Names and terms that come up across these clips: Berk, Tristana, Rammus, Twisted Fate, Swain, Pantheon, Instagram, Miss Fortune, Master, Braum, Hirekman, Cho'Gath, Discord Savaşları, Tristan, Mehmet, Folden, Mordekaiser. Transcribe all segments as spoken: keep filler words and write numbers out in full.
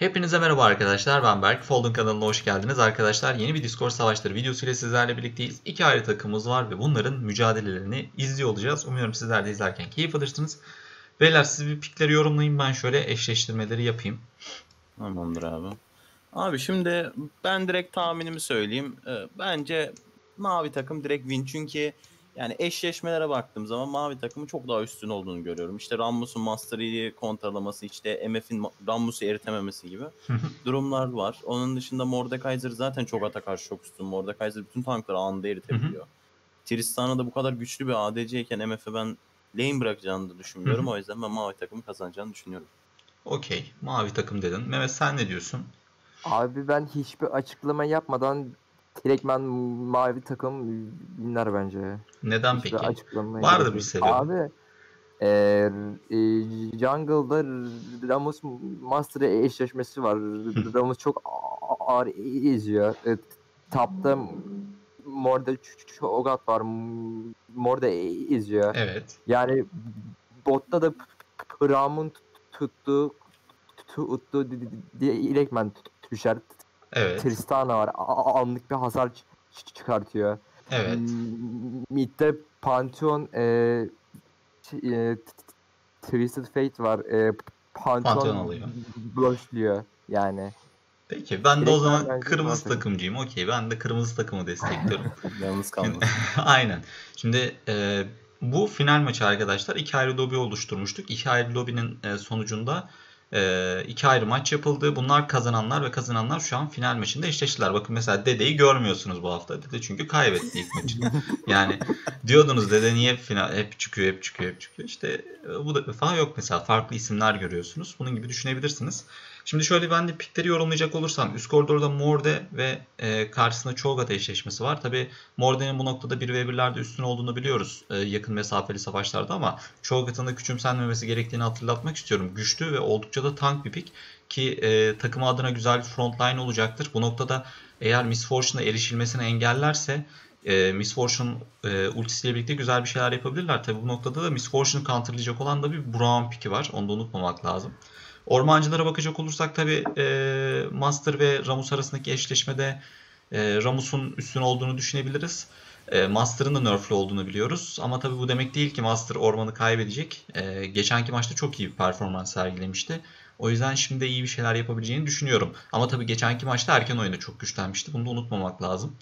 Hepinize merhaba arkadaşlar, ben Berk. Fold'un kanalına hoş geldiniz. Arkadaşlar, yeni bir Discord Savaşları videosu ile sizlerle birlikteyiz. İki ayrı takımımız var ve bunların mücadelelerini izliyor olacağız. Umuyorum sizler de izlerken keyif alırsınız. Beyler, siz bir pikleri yorumlayın, ben şöyle eşleştirmeleri yapayım. Tamamdır abi. Abi şimdi ben direkt tahminimi söyleyeyim. Bence mavi takım direkt win, çünkü yani eşleşmelere baktığım zaman mavi takımın çok daha üstün olduğunu görüyorum. İşte Rammus'un Master'ı kontralaması, işte M F'in Rammus'u eritememesi gibi durumlar var. Onun dışında Mordekaiser zaten Cho'Gath'a karşı çok üstün. Mordekaiser bütün tankları anında eritebiliyor. Tristana da bu kadar güçlü bir A D C iken M F'e ben lane bırakacağını da düşünmüyorum. O yüzden ben mavi takımı kazanacağını düşünüyorum. Okey. Mavi takım dedin. Mehmet, sen ne diyorsun? Abi ben hiçbir açıklama yapmadan Hirekman mavi takım winler bence. Neden hiçbir peki? Vardı bir sebebi. Abi e, e, jungle'da Rammus Master'a eşleşmesi var. Rammus çok ağır izliyor. E, Top'ta Mordekaiser var. Mordekaiser izliyor. Evet. Yani botta da Braum'un tuttu tuttu diye Hirekman düşer. Evet. Tristana var. Anlık bir hasar çıkartıyor. Evet. Mid'de Pantheon, e, e, Twisted Fate var. E, Pantheon, Pantheon alıyor. Bloşluyor yani. Peki, ben de o zaman kırmızı takımcıyım. Okey, ben de kırmızı takımı destekliyorum. Yalnız kalmadım. Aynen. Şimdi e, bu final maçı arkadaşlar. İki ayrı lobi oluşturmuştuk. İki ayrı lobinin e, sonucunda Ee, iki ayrı maç yapıldı. Bunlar kazananlar ve kazananlar şu an final maçında eşleştiler. Bakın mesela Dede'yi görmüyorsunuz bu hafta. Dede çünkü kaybetti ilk maçını. Yani diyordunuz Dede niye final hep çıkıyor, hep çıkıyor, hep çıkıyor. İşte bu da falan yok mesela. Farklı isimler görüyorsunuz. Bunun gibi düşünebilirsiniz. Şimdi şöyle, ben de pikleri yorumlayacak olursam üst koridorda Morde ve e, karşısında Cho'Gath eşleşmesi var. Tabi Morde'nin bu noktada bir ve bir'lerde üstün olduğunu biliyoruz e, yakın mesafeli savaşlarda, ama Cho'Gath'ın da küçümsenmemesi gerektiğini hatırlatmak istiyorum. Güçlü ve oldukça da tank bir pik ki e, takımı adına güzel bir frontline olacaktır. Bu noktada eğer Miss Fortune'a erişilmesini engellerse e, Miss Fortune e, ultisiyle birlikte güzel bir şeyler yapabilirler. Tabi bu noktada da Miss Fortune'u counterlayacak olan da bir Braum piki var. Onu da unutmamak lazım. Ormancılara bakacak olursak tabi e, Master ve Rammus arasındaki eşleşmede e, Rammus'un üstün olduğunu düşünebiliriz. E, Master'ın da nerf'lü olduğunu biliyoruz. Ama tabi bu demek değil ki Master ormanı kaybedecek. E, geçenki maçta çok iyi bir performans sergilemişti. O yüzden şimdi de iyi bir şeyler yapabileceğini düşünüyorum. Ama tabi geçenki maçta erken oyunda çok güçlenmişti. Bunu da unutmamak lazım.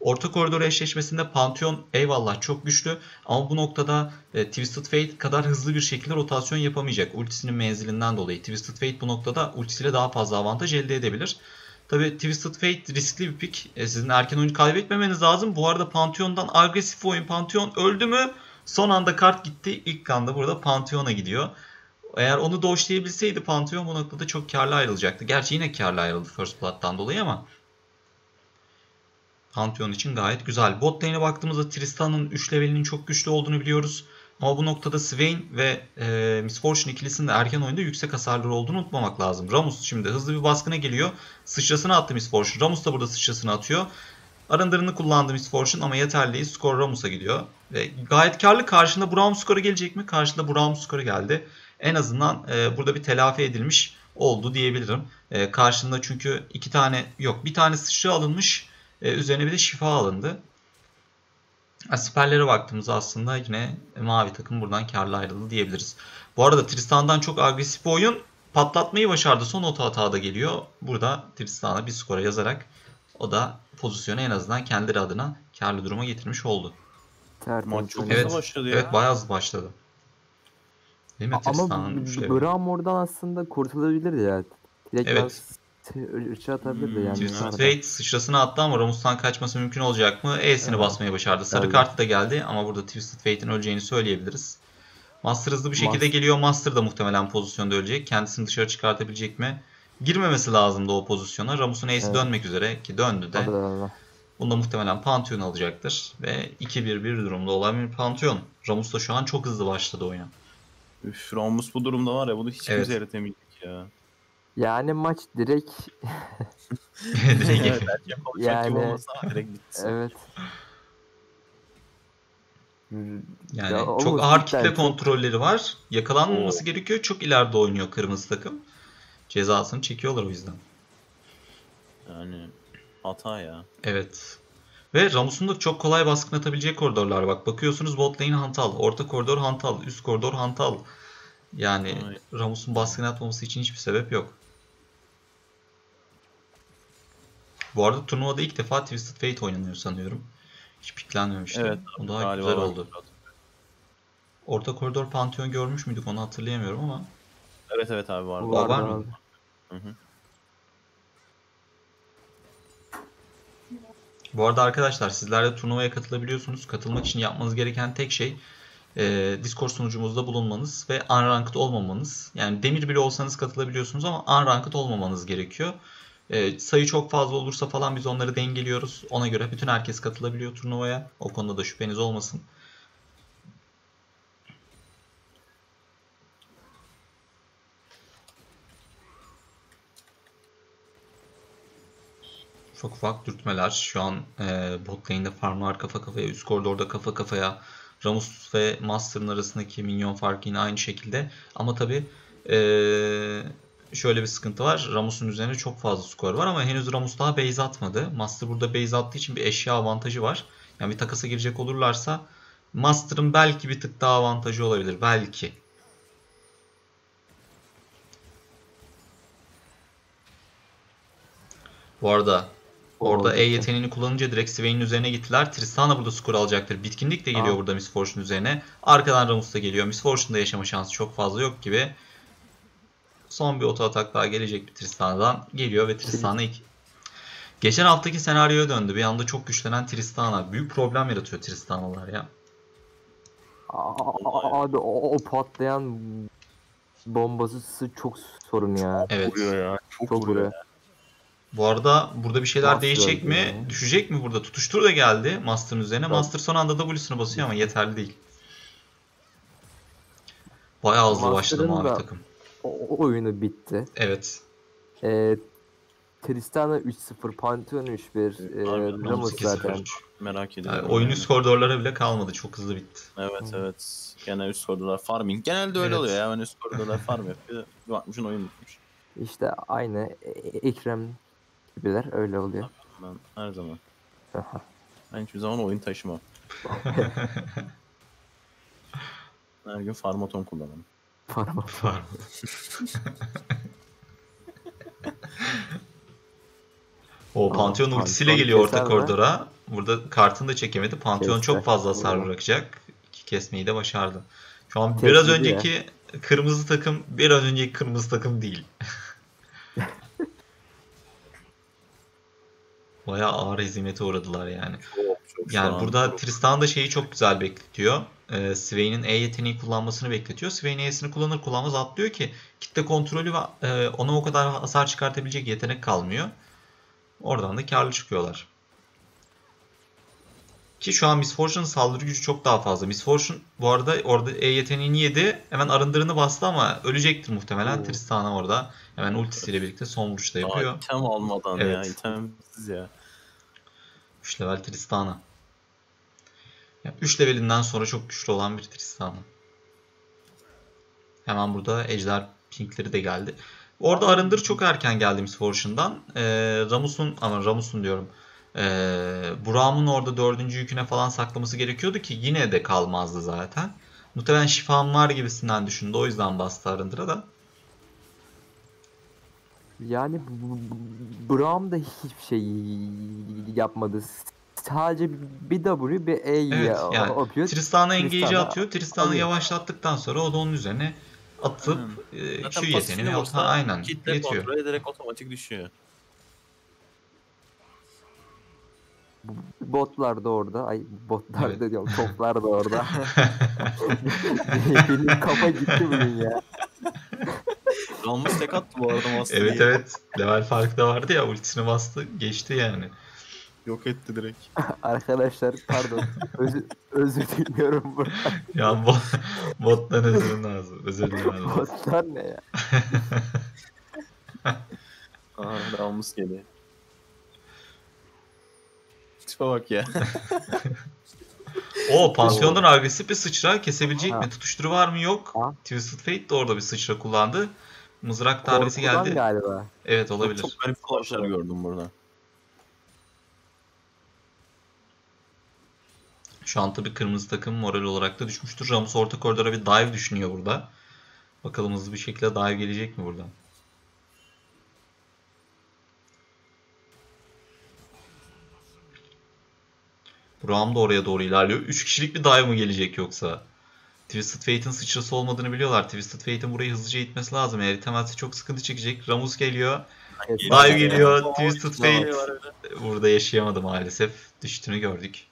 Orta koridor eşleşmesinde Pantheon eyvallah çok güçlü, ama bu noktada e, Twisted Fate kadar hızlı bir şekilde rotasyon yapamayacak ultisinin menzilinden dolayı. Twisted Fate bu noktada ultisiyle daha fazla avantaj elde edebilir. Tabi Twisted Fate riskli bir pick. E, sizin erken oyunu kaybetmemeniz lazım. Bu arada Pantheon'dan agresif oyun. Pantheon öldü mü? Son anda kart gitti. İlk kan da burada Pantheon'a gidiyor. Eğer onu doşlayabilseydi Pantheon bu noktada çok karlı ayrılacaktı. Gerçi yine karlı ayrıldı First Blood'dan dolayı, ama Pantheon için gayet güzel. Bot lane'e baktığımızda Tristana'nın üç levelinin çok güçlü olduğunu biliyoruz. Ama bu noktada Swain ve e, Miss Fortune ikilisinin de erken oyunda yüksek hasarları olduğunu unutmamak lazım. Rammus şimdi hızlı bir baskına geliyor. Sıçrasını attı Miss Fortune. Rammus da burada sıçrasını atıyor. Arındırını kullandı Miss Fortune ama yeterli değil. Skor Rammus'a gidiyor. Ve gayet karlı. Karşında Braum skoru gelecek mi? Karşında Braum skoru geldi. En azından e, burada bir telafi edilmiş oldu diyebilirim. E, karşında çünkü iki tane yok. Bir tane sıçra alınmış. Ee, üzerine bir de şifa alındı. Siperlere baktığımızda aslında yine mavi takım buradan karlı ayrıldı diyebiliriz. Bu arada Tristan'dan çok agresif oyun, patlatmayı başardı. Son oto hata da geliyor. Burada Tristan'a bir skora yazarak o da pozisyonu en azından kendileri adına karlı duruma getirmiş oldu. Maç çok hızlı başladı ya. Evet, bayağı hızlı başladı. Değil mi? Ama Braum oradan aslında kurtulabilirdi ya. Direkt evet. Üçe atabilirdi yani. Twisted Fate sıçrasını attı ama Rammus'tan kaçması mümkün olacak mı? E'sini evet. basmayı başardı. Sarı evet. kart da geldi ama burada Twisted Fate'in öleceğini söyleyebiliriz. Master hızlı bir şekilde Master. geliyor. Master da muhtemelen pozisyonda ölecek. Kendisini dışarı çıkartabilecek mi? Girmemesi lazımdı o pozisyona. Rammus'un E'si evet. dönmek üzere ki döndü de. Bunda muhtemelen Pantheon alacaktır. Ve iki bir bir durumda olan bir Pantheon. Rammus da şu an çok hızlı başladı oyuna. Üf, Rammus bu durumda var ya, bunu hiç evet. kimse eritemeyecek ya. Yani maç direkt direkt yani direkt evet. Yani ya, çok olur, ağır kitle kontrolleri var. Yakalanmaması gerekiyor. Çok ileride oynuyor kırmızı takım. Cezasını çekiyorlar o yüzden. Yani hata ya. Evet. Ve Rammus'un da çok kolay baskın atabileceği koridorlar. Bak bakıyorsunuz bot lane hantal, orta koridor hantal, üst koridor hantal. Yani evet. Rammus'un baskın atmaması için hiçbir sebep yok. Bu arada turnuvada ilk defa Twisted Fate oynanıyor sanıyorum. Hiç piklenmemiştim. Evet, o daha güzel oldu. Var. Orta koridor Pantheon görmüş müydük onu hatırlayamıyorum ama. Evet evet abi var. Var, var mı? Hı hı. Bu arada arkadaşlar sizler de turnuvaya katılabiliyorsunuz. Katılmak için yapmanız gereken tek şey e, Discord sunucumuzda bulunmanız ve unranked olmamanız. Yani demir bile olsanız katılabiliyorsunuz ama unranked olmamanız gerekiyor. E, sayı çok fazla olursa falan biz onları dengeliyoruz. Ona göre bütün herkes katılabiliyor turnuvaya. O konuda da şüpheniz olmasın. Çok ufak dürtmeler. Şu an e, bot lane'de farmlar kafa kafaya, üst koridorda kafa kafaya. Rammus ve Master'ın arasındaki minyon farkı yine aynı şekilde. Ama tabi e, şöyle bir sıkıntı var. Rammus'un üzerine çok fazla skor var ama henüz Rammus daha base atmadı. Master burada base attığı için bir eşya avantajı var. Yani bir takasa girecek olurlarsa Master'ın belki bir tık daha avantajı olabilir. Belki. Bu arada orada E yeteneğini kullanınca direkt Swain'in üzerine gittiler. Tristana burada skor alacaktır. Bitkinlik de geliyor Aa. burada Miss Fortune üzerine. Arkadan Rammus da geliyor. Miss Fortune'da yaşama şansı çok fazla yok gibi. Son bir oto atak daha gelecek bir Tristana'dan. Geliyor ve Tristana iki. Geçen haftaki senaryoya döndü. Bir anda çok güçlenen Tristana. Büyük problem yaratıyor Tristana'lar ya. Abi o, o patlayan bombası çok sorun ya. Evet. Ya, çok çok vuruyor. Bu arada burada bir şeyler Master değişecek mi? Yani. Düşecek mi burada? Tutuştur da geldi Master'ın üzerine. Evet. Master son anda W'sunu basıyor ama yeterli değil. Bayağı hızlı başladı mavi takım. O oyunu bitti. Evet. E, Tristana üç sıfır, Pantheon üç bir, e, Rammus zaten. Merak ediyorum. Yani oyun üst koridorlara bile kalmadı. Çok hızlı bitti. Evet hmm. evet. Gene üst koridorlar farming. Genelde öyle evet. oluyor. Yani üst koridorlar farm yapıyor. Bir bakmışın oyun bitmiş. İşte aynı Ekrem gibiler öyle oluyor. Ben her zaman. Ben hiçbir zaman oyun taşımam. Her gün farmaton kullanırım. Farmaton. O Pantheon ultisiyle geliyor orta koridora. Burada kartını da çekemedi. Pantheon çok fazla hasar bırakacak. İki kesmeyi de başardı. Şu an Kesinlikle. biraz önceki kırmızı takım biraz önceki kırmızı takım değil. Bayağı ağır hezimete uğradılar yani. Çok, çok yani burada Tristan da şeyi çok güzel bekletiyor. Ee, Swain'in E yeteneği kullanmasını bekletiyor. Swain E'sini kullanır kullanmaz atlıyor ki kitle kontrolü ve e, ona o kadar hasar çıkartabilecek yetenek kalmıyor. Oradan da karlı çıkıyorlar. Ki şu an Miss Fortune'ın saldırı gücü çok daha fazla. Miss Fortune bu arada orada E yeteneğini yedi. Hemen arındırını bastı ama ölecektir muhtemelen. Oo. Tristana orada hemen ultisiyle birlikte son vuruşta yapıyor. Aa, item almadan evet. ya. İtemsiz ya. üç level Tristana. Yani üç levelinden sonra çok güçlü olan bir Tristana. Hemen burada ejder pinkleri de geldi. Orada arındır çok erken geldi Miss Fortune'dan. Ee, Rammus'un ama Rammus'un diyorum. Ee, Braum'un orada dördüncü yüküne falan saklaması gerekiyordu ki yine de kalmazdı zaten. Muhtemelen şifam var gibisinden düşündü. O yüzden bastı arındıra da. Yani Braum da hiçbir şey yapmadı. Sadece bir W bir E'yi evet, yani, atıyor. Tristana engage'i atıyor. Tristana yavaşlattıktan sonra o da onun üzerine atıp hmm. şu yeteneğini orta aynen kitle kontrol ederek otomatik düşüyor. Botlar da orada. Ay botlar evet. da diyorum. Toplar da orada. Benim kafa gitti bunun ya. Rammus tek attı bu arada Master'ı. Evet diye. evet. Level farkı da vardı ya. Ultisini bastı. Geçti yani. Yok etti direkt. Arkadaşlar pardon. Özür, özür diliyorum buradan. Ya bot, bottan özür lazım. Özür dilerim. Botlar ne ya? Aha Rammus geliyor. Bak ya. O Pantheon'dan agresif bir sıçra kesebilecek ha. mi? Tutuşturu var mı? Yok. Ha. Twisted Fate de orada bir sıçra kullandı. Mızrak darbesi geldi. Galiba. Evet olabilir. Çok garip kulaçlar gördüm burada. Şu an tabii kırmızı takım moral olarak da düşmüştür. Rammus orta koridora bir dive düşünüyor burada. Bakalım hızlı bir şekilde dive gelecek mi buradan? Braum da oraya doğru ilerliyor. üç kişilik bir dive mı gelecek yoksa? Twisted Fate'in sıçrası olmadığını biliyorlar. Twisted Fate'in burayı hızlıca itmesi lazım. Eğer itemezse çok sıkıntı çekecek. Rammus geliyor. Dive geliyor. Ya. Twisted Fate burada yaşayamadı maalesef. Düştüğünü gördük.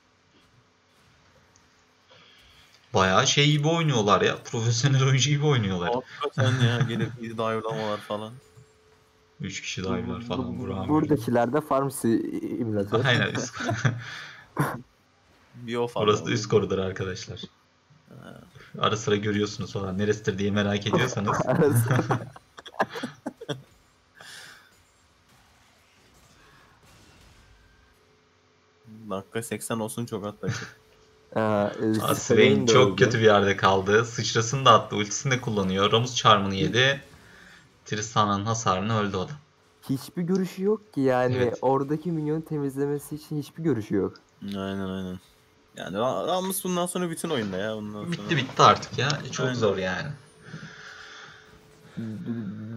Bayağı şey gibi oynuyorlar ya. Profesyonel oyuncu gibi oynuyorlar. Hakikaten ya. Gelip dive'lamalar falan. üç kişi dive'lar falan. Burak'ın buradakiler de Pharmacy imlatıyor. Aynen. Burası da üst koridor arkadaşlar. Ara sıra görüyorsunuz falan. Neresidir diye merak ediyorsanız. Dakika seksen olsun çok atlayacak. Aa, Swain çok kötü bir yerde kaldı. Sıçrasını da attı. Ultisini de kullanıyor. Rammus charm'ını yedi. Tristana'nın hasarını öldü adam. Hiçbir görüşü yok ki yani. Evet. Oradaki minyonu temizlemesi için hiçbir görüşü yok. Aynen aynen. Yani Rammus bundan sonra bütün oyunda ya. Bundan sonra... Bitti bitti artık ya. Çok aynen. Zor yani.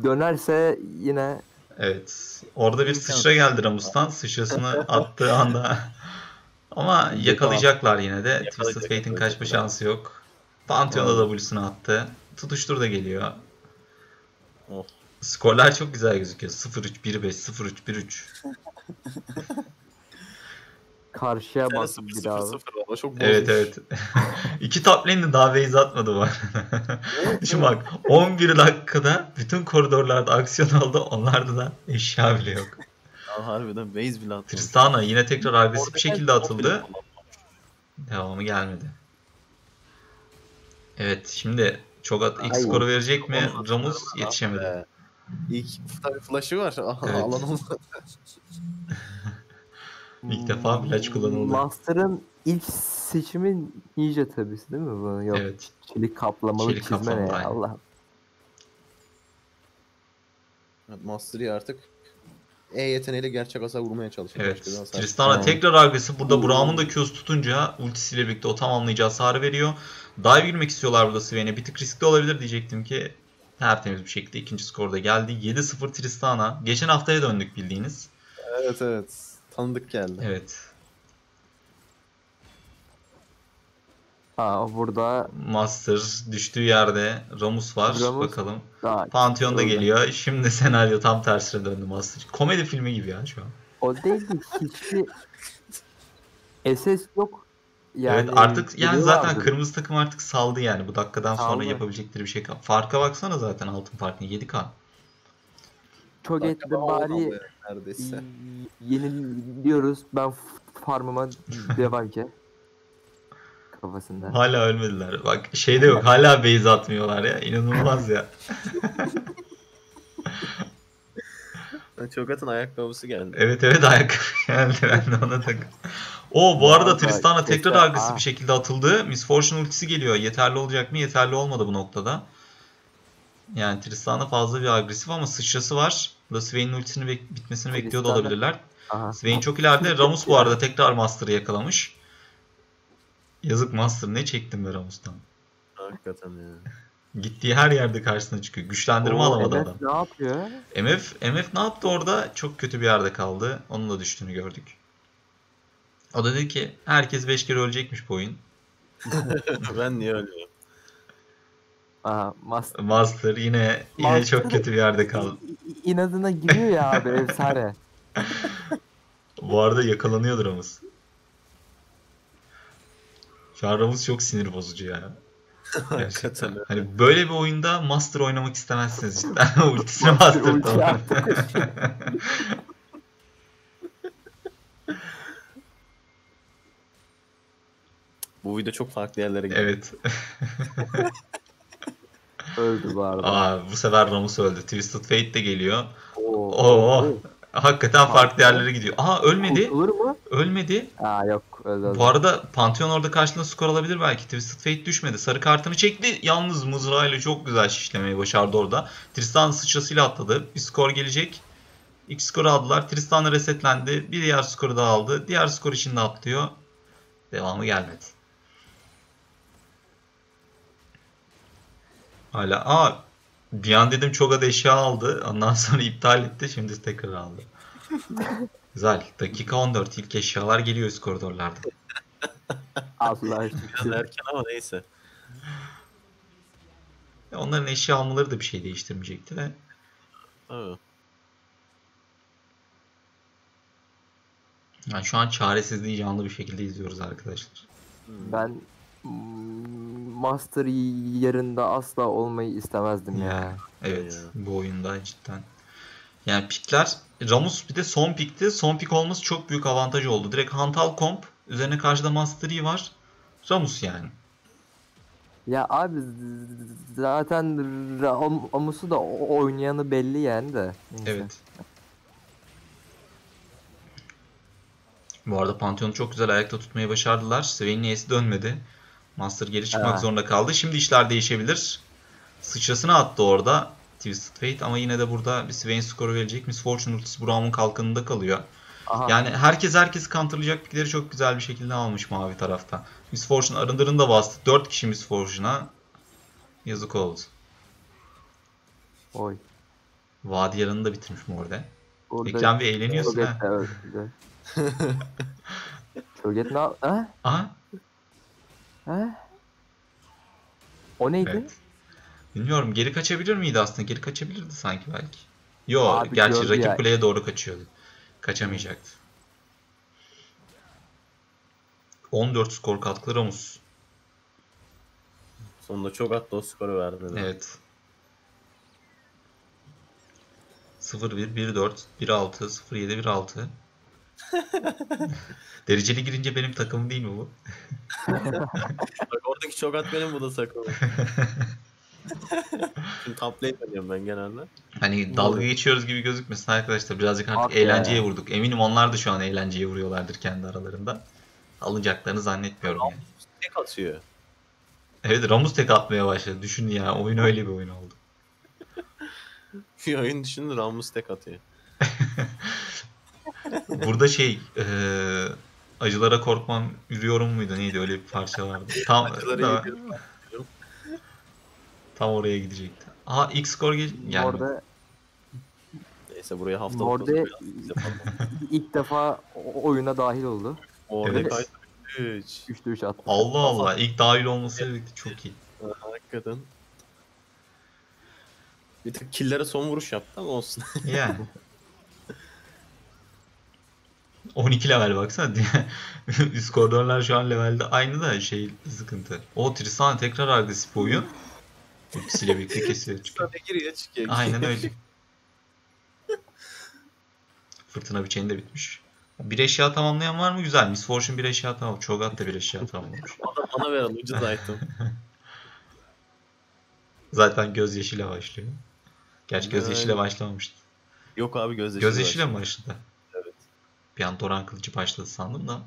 Dönerse yine... Evet. Orada bir sıçra geldi Rammus'tan. Sıçrasını attığı anda... Ama yakalayacaklar yine de. Twisted Fate'in kaçma şansı yok. Pantheon'a W'sunu attı. Tutuştur da geliyor. Oh. Skorlar çok güzel gözüküyor. sıfır üç, bir beş, sıfır üç, bir üç. Karşıya bastı bir daha. Evet evet. İki top lane'de daha base atmadı bu arada. Şimdi bak on bir dakikada bütün koridorlarda aksiyon oldu. Onlarda da eşya bile yok. Harbiden base bile atıldı. Tristana yine tekrar agresif bir şekilde atıldı. Devamı gelmedi. Evet şimdi Cho'Gath ilk skoru verecek mi? Rammus yetişemedi. İlk tabii flash'ı var. Evet. Alan olmadı. İlk defa flash kullanıldı. Master'ın ilk seçimin ninja tabisi değil mi bu? Yok. Evet. Çelik kaplamalı çizme kaplamalı ne? Allah. Master'ı artık E yeteneğiyle gerçek hasar vurmaya çalışıyor. Evet. Tristana tamam. Tekrar agresif. Burada Braum'un da Q'su tutunca ultisiyle birlikte o tamamlayıcı hasarı veriyor. Dive girmek istiyorlar burada Swain'e. Bir tık riskli olabilir diyecektim ki tertemiz bir şekilde ikinci skorda geldi. yedi sıfır Tristana. Geçen haftaya döndük bildiğiniz. Evet evet. Tanıdık geldi. Evet. Aa, burada Master düştüğü yerde Rammus var. Rammus. Bakalım. Pantheon da geliyor. Şimdi senaryo tam tersine döndü Master. Komedi filmi gibi ya şu an. O değil ki hiçbir S S yok. Yani evet artık yani zaten vardı. Kırmızı takım artık saldı yani bu dakikadan saldı. Sonra yapabilecekleri bir şey kaldı. Farka baksana zaten altın farkını yedi K. Çok etti bari neredeyse. Yeniliyoruz. Ben farmıma devam ki. Kafasında. Hala ölmediler. Bak şeyde yok. Hala base atmıyorlar ya. İnanılmaz ya. Cho'Gath'ın ayakkabısı geldi. Evet evet ayakkabı geldi. Ben de ona takıldım. Oo bu arada Tristana tekrar agresif bir şekilde atıldı. Miss Fortune ultisi geliyor. Yeterli olacak mı? Yeterli olmadı bu noktada. Yani Tristana fazla bir agresif ama sıçrası var. Burada Swain'in ultisinin be bitmesini Tristana bekliyor da olabilirler. Aha. Swain çok ileride. Rammus bu arada tekrar Master'ı yakalamış. Yazık Master ne çektim be Rammus'tan. Hakikaten ya. Gittiği her yerde karşısına çıkıyor. Güçlendirme Oo, alamadı M F adam. Ne yapıyor? M F, M F ne yaptı orada? Çok kötü bir yerde kaldı. Onun da düştüğünü gördük. O da dedi ki herkes beş kere ölecekmiş bu oyun. Ben niye ölüyorum? Aha, Master. Master yine yine Master çok kötü bir yerde kaldı. İnadına giriyor ya abi efsane. Bu arada yakalanıyordur Rammus. Rammus çok sinir bozucu ya. Gerçekten. Hani böyle bir oyunda Master oynamak istemezsiniz cidden. Ultisine Master tamam. Bu video çok farklı yerlere gidiyor. Evet. Öldü bu arada. Aa, bu sefer Rammus öldü. Twisted Fate de geliyor. Oo. Oo. Hakikaten farklı yerlere gidiyor. Aha ölmedi. Olur mu? Ölmedi. Aa yok. yok. Bu arada Pantheon orada karşılığında skor alabilir belki. Twisted Fate düşmedi. Sarı kartını çekti. Yalnız mızrağıyla çok güzel şişlemeyi başardı orada. Tristan sıçrasıyla atladı. Bir skor gelecek. İlk skoru aldılar. Tristan resetlendi. Bir diğer skoru da aldı. Diğer skor için de atlıyor. Devamı gelmedi. Hala. Aa, bir an dedim Cho'Gath eşya aldı. Ondan sonra iptal etti. Şimdi tekrar aldı. Güzel. Dakika on dört. İlk eşyalar geliyor üst koridorlarda. Allah aşkına. Erken ama neyse. Onların eşya almaları da bir şey değiştirmeyecekti de. Evet. Yani şu an çaresizliği canlı bir şekilde izliyoruz arkadaşlar. Ben Master yerinde asla olmayı istemezdim ya. ya. Evet. Ya. Bu oyunda cidden. Yani pikler, Rammus bir de son pikti. Son pik olması çok büyük avantaj oldu. Direkt hantal komp. Üzerine karşıda Master E var. Rammus yani. Ya abi zaten Rammus'u da oynayanı belli yani de. Neyse. Evet. Bu arada Pantheon'u çok güzel ayakta tutmayı başardılar. Swain'in E'si dönmedi. Master geri çıkmak evet. zorunda kaldı. Şimdi işler değişebilir. Sıçrasını attı orada Twisted Fate ama yine de burada bir Swain skoru verecek. Miss Fortune ultisi Braum'un kalkanında kalıyor. Aha. Yani herkes herkes counterlayacak pikleri çok güzel bir şekilde almış mavi tarafta. Miss Fortune arındırını da bastı. dört kişi Miss Fortune'a. Yazık oldu. Oy. Vadi yarını da bitirmiş orada. Ekrem bir eğleniyorsun ha. Evet, evet. Cho'Gath ne ha? Aha. Ha? O neydi? Evet. Bilmiyorum. Geri kaçabilir miydi aslında? Geri kaçabilirdi sanki belki. Yo, abi, gerçi rakip ya. Kuleye doğru kaçıyordu. Kaçamayacaktı. on dört skor katkılı Rammus. Sonunda Cho'Gath da o skoru verdi. Evet. sıfır bir, bir dört, bir altı, sıfır yedi, bir altı. Dereceli girince benim takımım değil mi bu? Bak oradaki Cho'Gath benim, bu da sakın. Şimdi top lane oynuyorum ben genelde. Hani dalga geçiyoruz gibi gözükmesin arkadaşlar. Birazcık artık okay. eğlenceye vurduk. Eminim onlar da şu an eğlenceye vuruyorlardır kendi aralarında. Alınacaklarını zannetmiyorum. Rammus yani. Tek atıyor. Evet, Rammus tek atmaya başladı. Düşün ya, oyun öyle bir oyun oldu. Bir oyun düşünün, Rammus tek atıyor. Burada şey, e, acılara korkmam yürüyorum muydu neydi, öyle bir parça vardı. Tam da, tam oraya gidecekti. Aha ilk skor gel gelmedi. Orada, neyse buraya hafta Morde ilk defa oyuna dahil oldu. Mordekaiser üç üç attı. Allah Allah, ilk dahil olması evet. çok iyi. Hakikaten. Bir tık killere son vuruş yaptı ama olsun. Yani. on iki level baksana. Üst koridorlar şu an levelde aynı da şey sıkıntı. O Tristan tekrar agresif oyun. İkisiyle birlikte kesiyor. Tristan giriyor çıkıyor. Aynen öyle. Fırtına biçeni de bitmiş. Bir eşya tamamlayan var mı? Güzel. Miss Fortune bir eşya tamamlamış. Cho'Gath da bir eşya tamamlamış. Bana ver, ucuz item. Zaten gözyaşıyla başlıyor. Gerçi gözyaşıyla başlamamıştı. Yok abi gözyaşıyla Gözyaşıyla mı başladı? Bir an Doran Kılıcı başladı sandım da.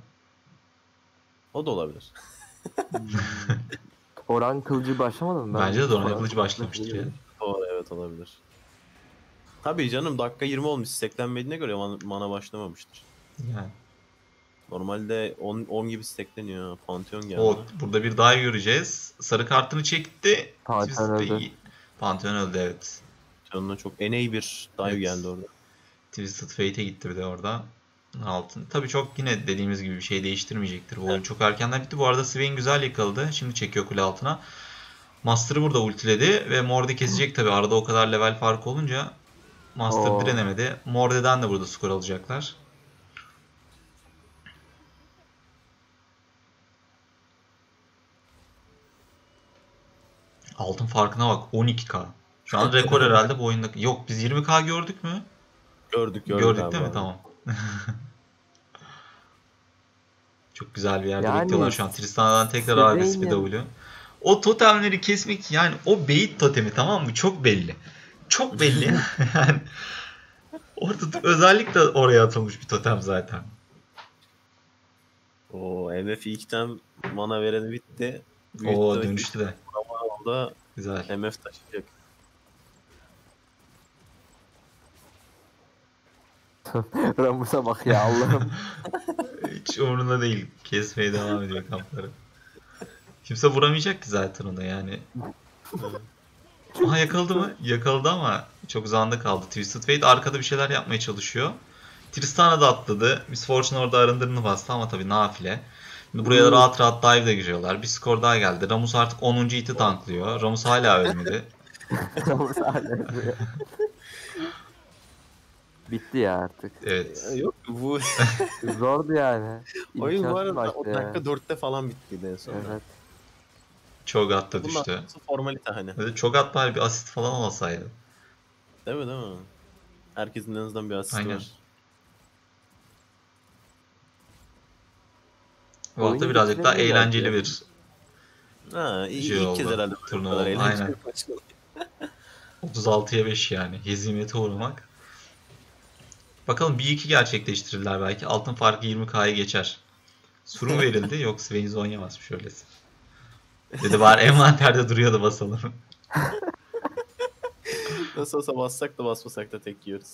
O da olabilir. Doran Kılıcı başlamadı mı? Bence de Doran Kılıcı başlamıştır yani. Doğru, evet olabilir. Tabii canım, dakika yirmi olmuş. Steklenmediğine göre mana başlamamıştır. Yani. Normalde on, on gibi stekleniyor. Pantheon geldi. O, burada bir daha göreceğiz. Sarı kartını çekti. Pantheon öldü. Pantheon öldü evet. Pantheon'la çok en iyi bir dive evet. geldi orada. Twisted Fate'e gitti bir de orada. Altın. Tabii çok yine dediğimiz gibi bir şey değiştirmeyecektir. Bu evet. oyun çok erkenden bitti. Bu arada Swain güzel yakaladı. Şimdi çekiyor kule altına. Master'ı burada ultiledi ve Morde kesecek tabii. Arada o kadar level farkı olunca Master Oo. direnemedi. Morde'den de burada skor alacaklar. Altın farkına bak. on iki K. Şu an rekor herhalde bu oyunda. Yok biz yirmi K gördük mü? Gördük. Gördük, gördük değil mi? Tamam. Çok güzel bir yerde yani, bekliyorlar şu an. Tristana'dan tekrar agresif bir W. O totemleri kesmek yani, o beyit totemi, tamam mı? Çok belli. Çok belli. Yani orada özellikle oraya atılmış bir totem zaten. Oo, M F iki'den mana vereni bitti. Büyük Oo dönüştü de. Ama güzel. M F taşıyacak. Rammus'a bak ya Allah'ım. Hiç umurunda değil. Kesmeye devam ediyor kampları. Kimse vuramayacak ki zaten onu yani. Aha yakaladı mı? Yakaladı ama çok uzağında kaldı. Twisted Fate arkada bir şeyler yapmaya çalışıyor. Tristana da atladı. Miss Fortune orada arındırını bastı ama tabii nafile. Şimdi buraya da rahat rahat dive de giriyorlar. Bir skor daha geldi. Rammus artık onuncu iti tanklıyor. Rammus hala ölmedi. Rammus hala ölmüyor. Bitti ya artık. Evet. Yok bu zordu yani. İlk oyun bu arada o dakika yani. dörtte falan bitti en sonra. Evet. Cho'Gath da düştü. Bunlar formalite hani. Evet, Cho'Gath bari bir asist falan olsaydı. Değil mi değil mi? Herkesin en azından bir asist Aynen. var. Bu hafta birazcık daha eğlenceli yani. bir ha, iyi, şey ilk kez herhalde turnuva oldu. Aynen. otuz altıya beş yani. Hezimete uğramak. Bakalım bir iki gerçekleştirirler belki. Altın farkı yirmi kaya geçer. Suru verildi. Yok Swain'i oynayamazmış öylesi. Dedi bari envanterde duruyor da basalım. Nasıl olsa bassak da basmasak da tek yiyoruz.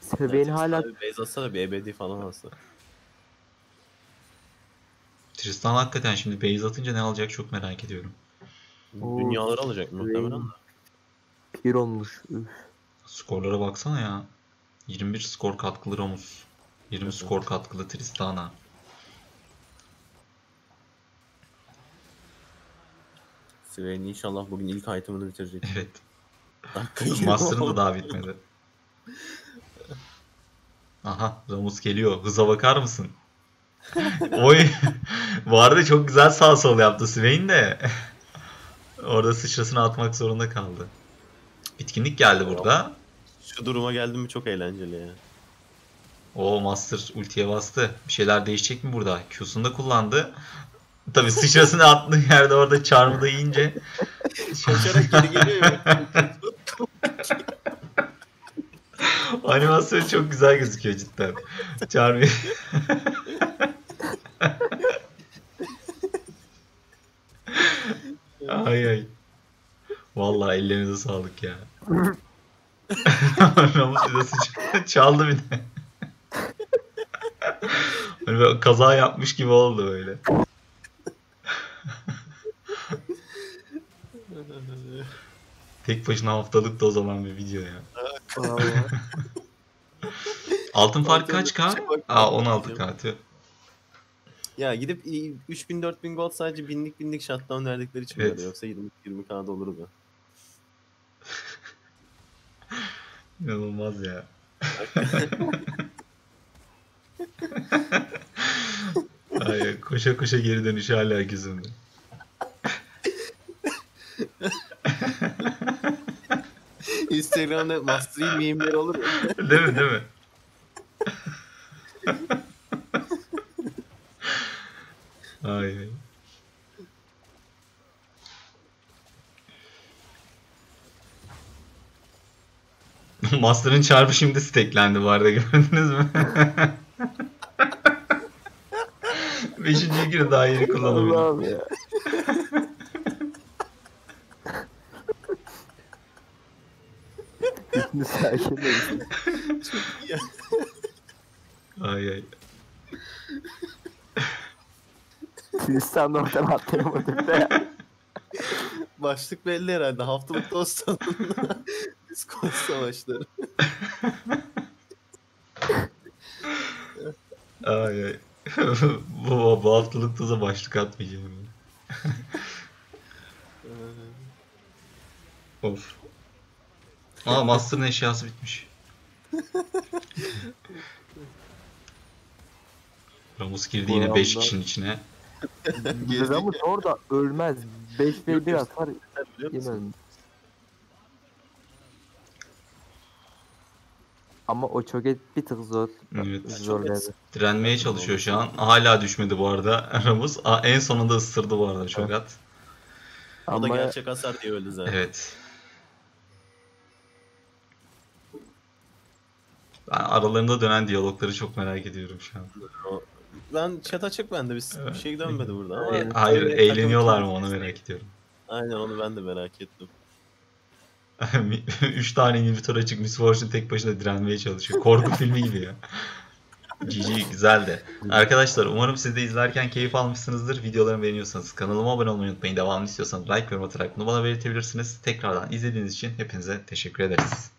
Swain hala... Beyz atsana bir ebedi falan alsa. Tristan hakikaten şimdi beyz atınca ne alacak çok merak ediyorum. Oo, Dünyaları alacak muhtemelen de. Bir olmuş. Skorlara baksana ya. yirmi bir skor katkılı Rammus. yirmi evet. skor katkılı Tristana. Swain inşallah bugün ilk item'ını bitirecek. Evet. Master'ın da daha bitmedi. Aha Rammus geliyor. Hıza bakar mısın? Oy. Bu arada çok güzel sağ sol yaptı Swain de. Orada sıçrasını atmak zorunda kaldı. Bitkinlik geldi Braum. burada. Şu duruma geldim mi çok eğlenceli ya. Oo Master ultiye bastı. Bir şeyler değişecek mi burada? Q'sunu da kullandı. Tabii sıçrasını attığı yerde orada charm'ı da yiyince. Şaşarak geri geliyor ya. Animasyon çok güzel gözüküyor cidden. Charm'ı. ay ay. Vallahi ellerinize sağlık ya. Rammus bize çaldı bir de. Böyle kaza yapmış gibi oldu böyle. Tek başına haftalık da o zaman bir video ya. Altın fark kaç k? Aa on altı k. Ya gidip üç bin dört bin gold sadece binlik binlik shutdown verdikleri için evet. yoksa yirmi yirmi k'da olurdu. İnanılmaz ya. Ay, koşa koşa geri dönüşü hala gözümde. Instagram'da Master'ın mimleri olur mu? Değil mi değil mi? Ay ay. Master'ın çarpı şimdi steklendi bu arada gördünüz mü? Beşinci günü daha yeni kullanabilirim. İçini sakinleştim. Ay ay. Tristan oradan atlayamadım da ya. Başlık belli herhalde. Haftalık Twister'ın Discord Savaşları. ay ay. bu, bu haftalıkta da başlık atmayacağım. of. Aa Master'ın eşyası bitmiş. Rammus girdi yine beş kişinin içine. Rammus orada ölmez. beş ve bir atar. Ama o Cho'Gath bir tık zor. Evet. Zorladı. Direnmeye çalışıyor şu an. Hala düşmedi bu arada Rammus. En sonunda ısırdı bu arada Cho'Gath. Ama... O da gerçek hasar diye öldü zaten. Evet. Ben aralarında dönen diyalogları çok merak ediyorum şu an. Ben chat açık bende, bir evet. şey dönmedi burada ama. E, hayır, eğleniyorlar mı onu merak ediyorum. Aynen, onu ben de merak ettim. Üç tane inhibitor açık, Miss Fortune tek başına direnmeye çalışıyor. Korku filmi gibi ya. G G, güzeldi. Arkadaşlar umarım siz de izlerken keyif almışsınızdır. Videolarımı beğeniyorsanız kanalıma abone olmayı unutmayın. Devamını istiyorsanız like, yorum atarak bunu bana belirtebilirsiniz. Tekrardan izlediğiniz için hepinize teşekkür ederiz.